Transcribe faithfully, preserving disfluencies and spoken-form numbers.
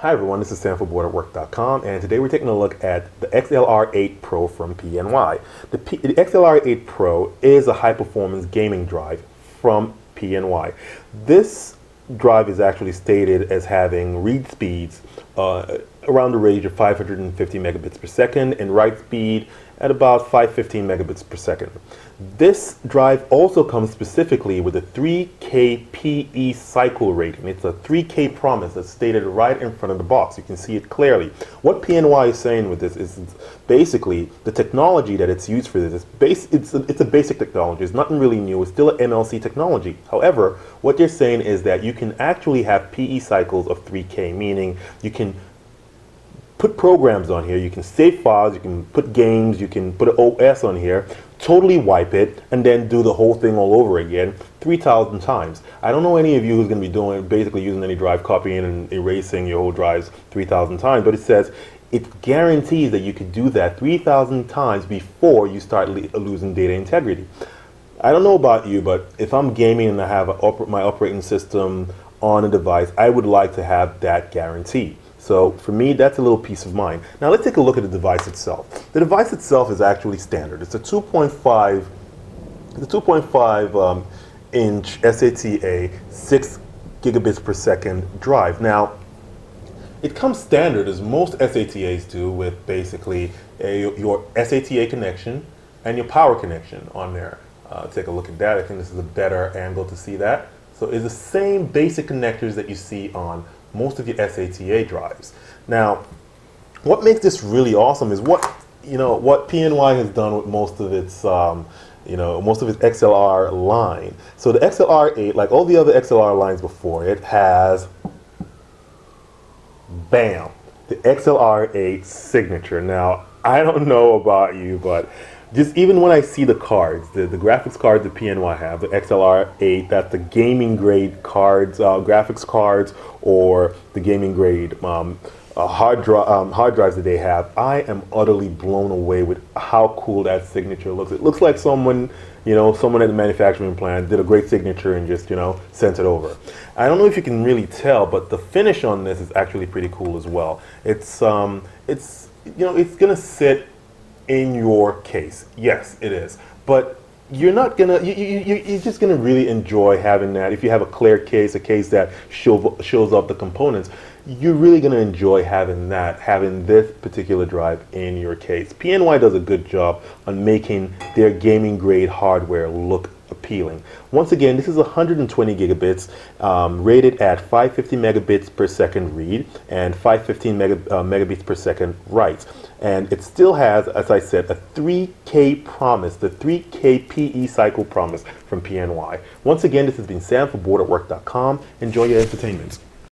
Hi everyone, this is Sam for Booredatwork dot com, and today we're taking a look at the X L R eight Pro from P N Y. The, P the X L R eight Pro is a high-performance gaming drive from P N Y. This drive is actually stated as having read speeds uh, around the range of five hundred fifty megabits per second and write speed at about five hundred fifteen megabits per second. This drive also comes specifically with a three K P E cycle rating. It's a three K promise that's stated right in front of the box. You can see it clearly. What P N Y is saying with this is basically the technology that it's used for this. It's, base, it's, a, it's a basic technology. It's nothing really new. It's still an M L C technology. However, what they're saying is that you can actually have P E cycles of three K, meaning you can put programs on here, you can save files, you can put games, you can put an O S on here, totally wipe it, and then do the whole thing all over again three thousand times. I don't know any of you who's going to be doing, basically using any drive, copying and erasing your whole drives three thousand times, but it says it guarantees that you could do that three thousand times before you start losing data integrity. I don't know about you, but if I'm gaming and I have my operating system on a device, I would like to have that guarantee. So for me, that's a little peace of mind. Now let's take a look at the device itself. The device itself is actually standard. It's a two point five, the two point five um, inch S A T A six gigabits per second drive. Now it comes standard, as most S A T As do, with basically a, your S A T A connection and your power connection on there. Uh, take a look at that. I think this is a better angle to see that. So it's the same basic connectors that you see on most of your S A T A drives. Now, what makes this really awesome is what you know what P N Y has done with most of its um, you know most of its X L R line. So the X L R eight, like all the other X L R lines before it, has bam the X L R eight signature. Now I don't know about you, but just even when I see the cards, the, the graphics cards that P N Y have, the X L R eight, that's the gaming grade cards, uh, graphics cards, or the gaming grade um, uh, hard, dri um, hard drives that they have, I am utterly blown away with how cool that signature looks. It looks like someone, you know, someone at the manufacturing plant did a great signature and just, you know, sent it over. I don't know if you can really tell, but the finish on this is actually pretty cool as well. It's, um, it's, you know, it's gonna sit in your case. Yes, it is. But you're not gonna, you, you, you're just gonna really enjoy having that. If you have a clear case, a case that show, shows up the components, you're really gonna enjoy having that, having this particular drive in your case. P N Y does a good job on making their gaming grade hardware look appealing. Once again, this is one hundred twenty gigabits, um, rated at five hundred fifty megabits per second read and five hundred fifteen mega, uh, megabits per second write. And it still has, as I said, a three K promise, the three K P E cycle promise from P N Y. Once again, this has been Sam for Booredatwork dot com. Enjoy your entertainment.